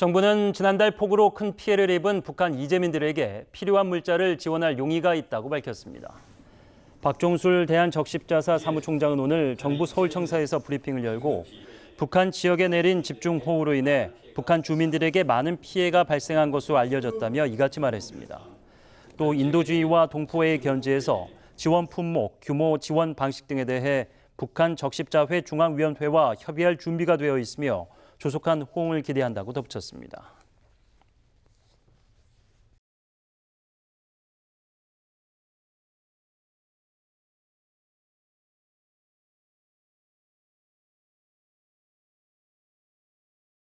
정부는 지난달 폭우로 큰 피해를 입은 북한 이재민들에게 필요한 물자를 지원할 용의가 있다고 밝혔습니다. 박종술 대한적십자사 사무총장은 오늘 정부 서울청사에서 브리핑을 열고 북한 지역에 내린 집중호우로 인해 북한 주민들에게 많은 피해가 발생한 것으로 알려졌다며 이같이 말했습니다. 또 인도주의와 동포애의 견지에서 지원 품목, 규모, 지원 방식 등에 대해 북한 적십자회 중앙위원회와 협의할 준비가 되어 있으며 조속한 호응을 기대한다고 덧붙였습니다.